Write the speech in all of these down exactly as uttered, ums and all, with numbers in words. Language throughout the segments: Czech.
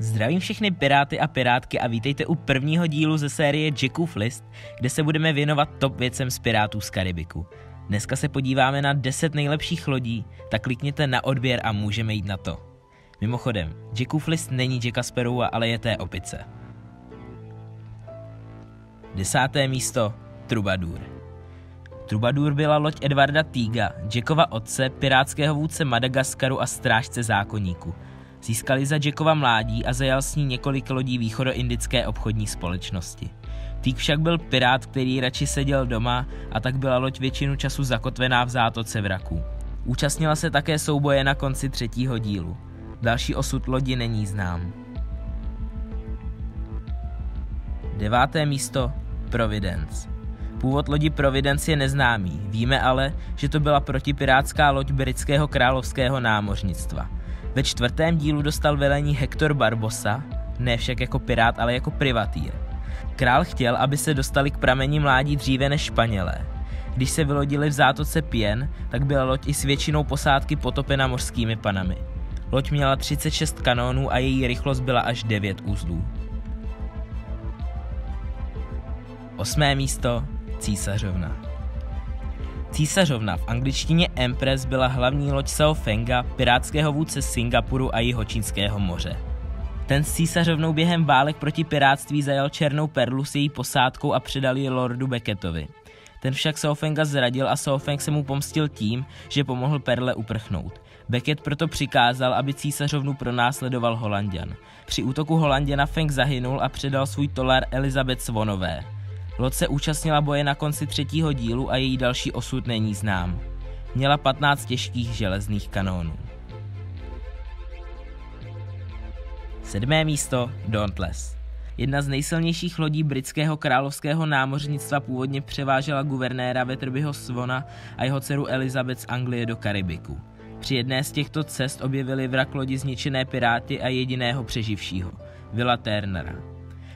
Zdravím všechny piráty a pirátky a vítejte u prvního dílu ze série Jackův list, kde se budeme věnovat top věcem z Pirátů z Karibiku. Dneska se podíváme na deset nejlepších lodí, tak klikněte na odběr a můžeme jít na to. Mimochodem, Jackův list není Jacka Sparrowa, ale je té opice. Desáté místo Trubadur. Trubadur byla loď Edwarda Teaga, Jackova otce, pirátského vůdce Madagaskaru a strážce zákoníku. Získali za Jackova mládí a zajal s ní několik lodí východoindické obchodní společnosti. Teague však byl pirát, který radši seděl doma, a tak byla loď většinu času zakotvená v zátoce vraků. Účastnila se také souboje na konci třetího dílu. Další osud lodi není znám. Deváté místo Providence. Původ lodi Providence je neznámý, víme ale, že to byla protipirátská loď britského královského námořnictva. Ve čtvrtém dílu dostal velení Hector Barbosa, ne však jako pirát, ale jako privatýr. Král chtěl, aby se dostali k prameni mládí dříve než Španělé. Když se vylodili v zátoce Pien, tak byla loď i s většinou posádky potopena mořskými panami. Loď měla třicet šest kanónů a její rychlost byla až devět uzlů. Osmé místo Císařovna. Císařovna v angličtině Empress byla hlavní loď Seo Fenga, pirátského vůdce Singapuru a jihočínského moře. Ten s Císařovnou během válek proti pirátství zajal Černou perlu s její posádkou a předal ji lordu Beckettovi. Ten však Seo Fenga zradil a Seo Feng se mu pomstil tím, že pomohl perle uprchnout. Beckett proto přikázal, aby Císařovnu pronásledoval Holanďan. Při útoku Holanděna Feng zahynul a předal svůj tolar Elizabeth Swannové. Loď se účastnila boje na konci třetího dílu a její další osud není znám. Měla patnáct těžkých železných kanónů. Sedmé místo Dauntless. Jedna z nejsilnějších lodí britského královského námořnictva původně převážela guvernéra Weatherbyho Swanna a jeho dceru Elizabeth z Anglie do Karibiku. Při jedné z těchto cest objevili vrak lodi zničené piráty a jediného přeživšího, Willa Turnera.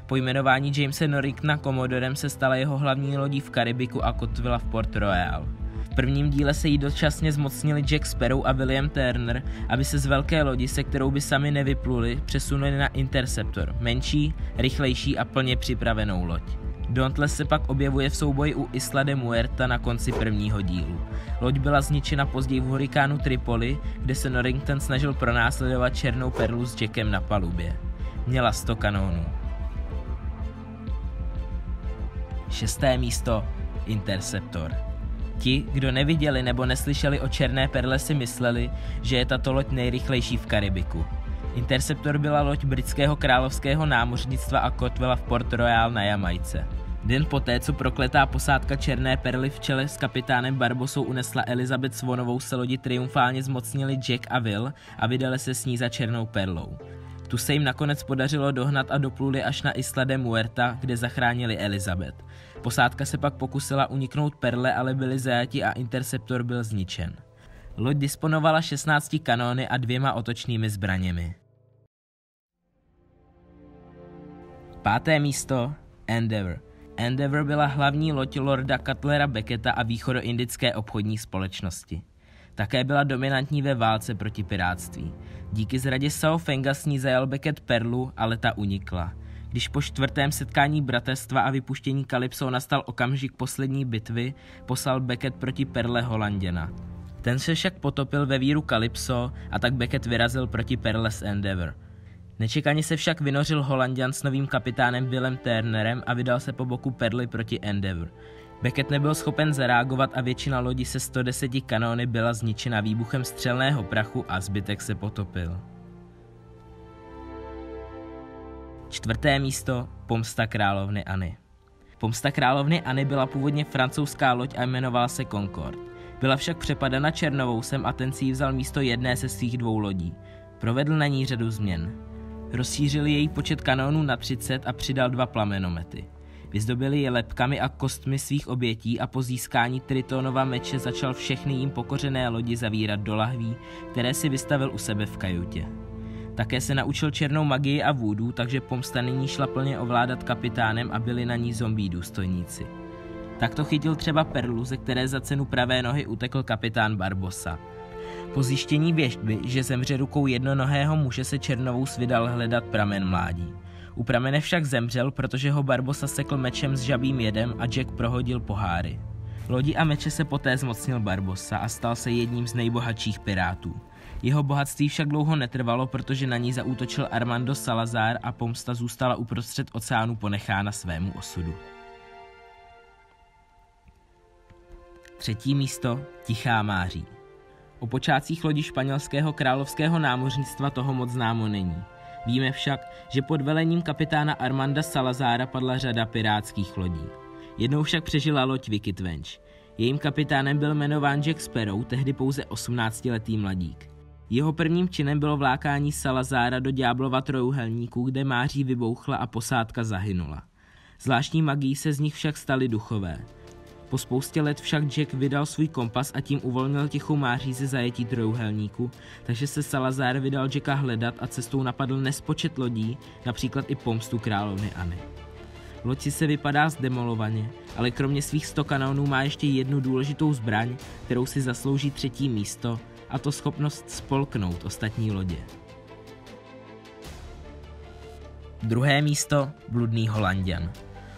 Po jmenování Jamesa Norringtona komodorem se stala jeho hlavní lodí v Karibiku a kotvila v Port Royal. V prvním díle se jí dočasně zmocnili Jack Sparrow a William Turner, aby se z velké lodi, se kterou by sami nevypluli, přesunuli na Interceptor, menší, rychlejší a plně připravenou loď. Dauntless se pak objevuje v souboji u Isla de Muerta na konci prvního dílu. Loď byla zničena později v hurikánu Tripoli, kde se Norrington snažil pronásledovat Černou perlu s Jackem na palubě. Měla sto kanónů. Šesté místo Interceptor. Ti, kdo neviděli nebo neslyšeli o Černé perle, si mysleli, že je tato loď nejrychlejší v Karibiku. Interceptor byla loď britského královského námořnictva a kotvila v Port Royal na Jamajce. Den poté, co prokletá posádka Černé perly v čele s kapitánem Barbosou unesla Elizabeth Swannovou, se lodi triumfálně zmocnili Jack a Will a vydali se s ní za Černou perlou. Tu se jim nakonec podařilo dohnat a dopluli až na Isla de Muerta, kde zachránili Elizabeth. Posádka se pak pokusila uniknout perle, ale byli zajati a Interceptor byl zničen. Loď disponovala šestnácti kanóny a dvěma otočnými zbraněmi. Páté místo Endeavour. Endeavour byla hlavní loď lorda Cutlera Becketta a východoindické obchodní společnosti. Také byla dominantní ve válce proti pirátství. Díky zradě Seo Fenga s ní zajal Beckett perlu, ale ta unikla. Když po čtvrtém setkání bratrstva a vypuštění Calypso nastal okamžik poslední bitvy, poslal Beckett proti perle Holanděna. Ten se však potopil ve víru Calypso a tak Beckett vyrazil proti perle z Endeavour. Nečekaně se však vynořil Holanďan s novým kapitánem Willem Turnerem a vydal se po boku perly proti Endeavour. Beckett nebyl schopen zareagovat a většina lodí se sto deseti kanóny byla zničena výbuchem střelného prachu a zbytek se potopil. Čtvrté místo Pomsta královny Anny. Pomsta královny Anny byla původně francouzská loď a jmenovala se Concorde. Byla však přepadena Černovousem a ten si ji vzal místo jedné ze svých dvou lodí. Provedl na ní řadu změn. Rozšířil její počet kanónů na třicet a přidal dva plamenomety. Vyzdobili je lebkami a kostmi svých obětí a po získání Tritonova meče začal všechny jim pokořené lodi zavírat do lahví, které si vystavil u sebe v kajutě. Také se naučil černou magii a vůdu, takže pomsta nyní šla plně ovládat kapitánem a byli na ní zombí důstojníci. Takto chytil třeba perlu, ze které za cenu pravé nohy utekl kapitán Barbosa. Po zjištění věštby, že zemře rukou jednonohého muže, se Černovous vydal hledat pramen mládí. U pramene však zemřel, protože ho Barbosa sekl mečem s žabým jedem a Jack prohodil poháry. Lodi a meče se poté zmocnil Barbosa a stal se jedním z nejbohatších pirátů. Jeho bohatství však dlouho netrvalo, protože na ní zaútočil Armando Salazar a pomsta zůstala uprostřed oceánu ponechána svému osudu. Třetí místo, Tichá Máří. O počátcích lodi španělského královského námořnictva toho moc známo není. Víme však, že pod velením kapitána Armanda Salazara padla řada pirátských lodí. Jednou však přežila loď Wicked Wench. Jejím kapitánem byl jmenován Jack Sparrow, tehdy pouze osmnáctiletý mladík. Jeho prvním činem bylo vlákání Salazara do Ďáblova trojúhelníku, kde Máří vybouchla a posádka zahynula. Zvláštní magií se z nich však stali duchové. Po spoustě let však Jack vydal svůj kompas a tím uvolnil Tichou Máří ze zajetí trojúhelníku, takže se Salazar vydal Jacka hledat a cestou napadl nespočet lodí, například i pomstu královny Anny. Loď se vypadá zdemolovaně, ale kromě svých sto kanónů má ještě jednu důležitou zbraň, kterou si zaslouží třetí místo, a to schopnost spolknout ostatní lodě. Druhé místo, Bludný Holanďan.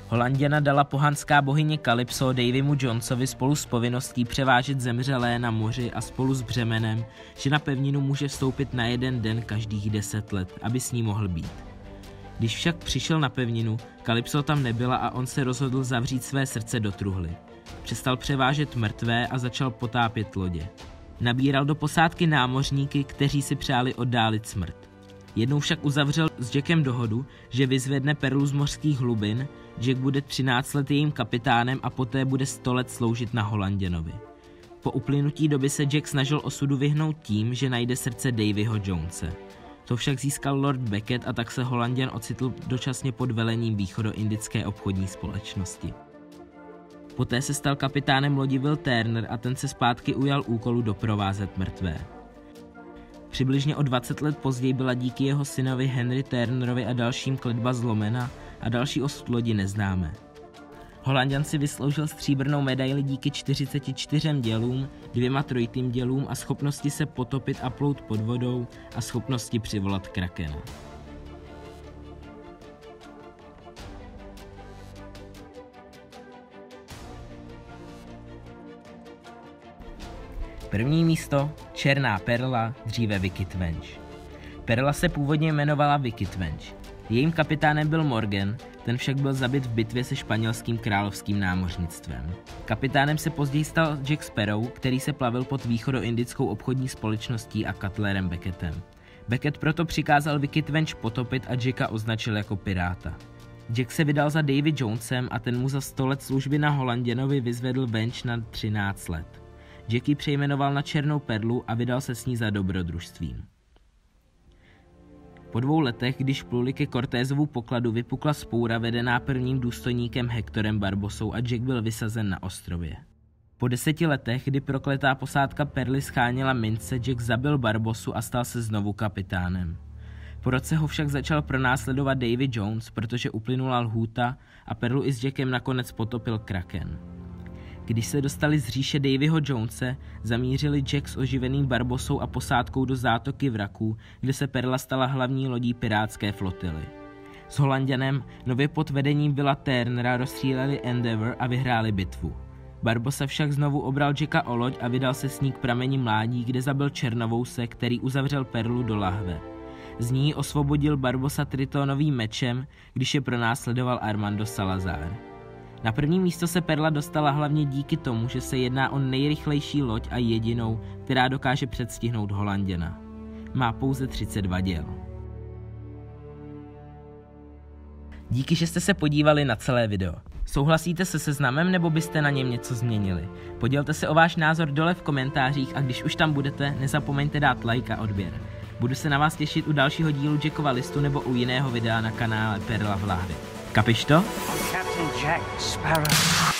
Holanděna dala pohanská bohyně Calypso Davymu Jonesovi spolu s povinností převážet zemřelé na moři a spolu s břemenem, že na pevninu může vstoupit na jeden den každých deset let, aby s ní mohl být. Když však přišel na pevninu, Calypso tam nebyla a on se rozhodl zavřít své srdce do truhly. Přestal převážet mrtvé a začal potápět lodě. Nabíral do posádky námořníky, kteří si přáli oddálit smrt. Jednou však uzavřel s Jackem dohodu, že vyzvedne perlu z mořských hlubin, Jack bude třináct let jejím kapitánem a poté bude sto let sloužit na Holanděnovi. Po uplynutí doby se Jack snažil osudu vyhnout tím, že najde srdce Davyho Jonese. To však získal Lord Beckett a tak se Holanděn ocitl dočasně pod velením Východoindické obchodní společnosti. Poté se stal kapitánem lodi Will Turner a ten se zpátky ujal úkolu doprovázet mrtvé. Přibližně o dvacet let později byla díky jeho synovi Henry Turnerovi a dalším kletba zlomena a další osud lodi neznáme. Holanďan si vysloužil stříbrnou medaili díky čtyřiceti čtyřem dělům, dvěma trojitým dělům a schopnosti se potopit a plout pod vodou a schopnosti přivolat krakena. První místo, Černá perla, dříve Wicked Wench. Perla se původně jmenovala Wicked Wench. Jejím kapitánem byl Morgan, ten však byl zabit v bitvě se španělským královským námořnictvem. Kapitánem se později stal Jack Sparrow, který se plavil pod Východoindickou obchodní společností a Cutlerem Beckettem. Beckett proto přikázal Wicked Wench potopit a Jacka označil jako piráta. Jack se vydal za Davy Jonesem a ten mu za sto let služby na Holanděnovi vyzvedl Wench na třináct let. Jack ji přejmenoval na Černou perlu a vydal se s ní za dobrodružstvím. Po dvou letech, když pluli ke Cortézovu pokladu, vypukla spoura vedená prvním důstojníkem Hectorem Barbosou a Jack byl vysazen na ostrově. Po deseti letech, kdy prokletá posádka Perly scháněla mince, Jack zabil Barbosu a stal se znovu kapitánem. Po roce ho však začal pronásledovat Davy Jones, protože uplynula lhůta a Perlu i s Jackem nakonec potopil kraken. Když se dostali z říše Davyho Jonese, zamířili Jack s oživeným Barbosou a posádkou do zátoky vraků, kde se Perla stala hlavní lodí pirátské flotily. S Holanděnem nově pod vedením Willa Turnera rozstříleli Endeavour a vyhráli bitvu. Barbosa však znovu obral Jacka o loď a vydal se s ní k prameni mládí, kde zabil Černovouse, který uzavřel Perlu do lahve. Z ní osvobodil Barbosa Tritonovým mečem, když je pronásledoval Armando Salazar. Na první místo se Perla dostala hlavně díky tomu, že se jedná o nejrychlejší loď a jedinou, která dokáže předstihnout Holanděna. Má pouze třicet dva děl. Díky, že jste se podívali na celé video. Souhlasíte se seznamem nebo byste na něm něco změnili? Podělte se o váš názor dole v komentářích a když už tam budete, nezapomeňte dát like a odběr. Budu se na vás těšit u dalšího dílu Jackova listu nebo u jiného videa na kanále Perla v lahvi. Kapiš to? Captain Jack Sparrow.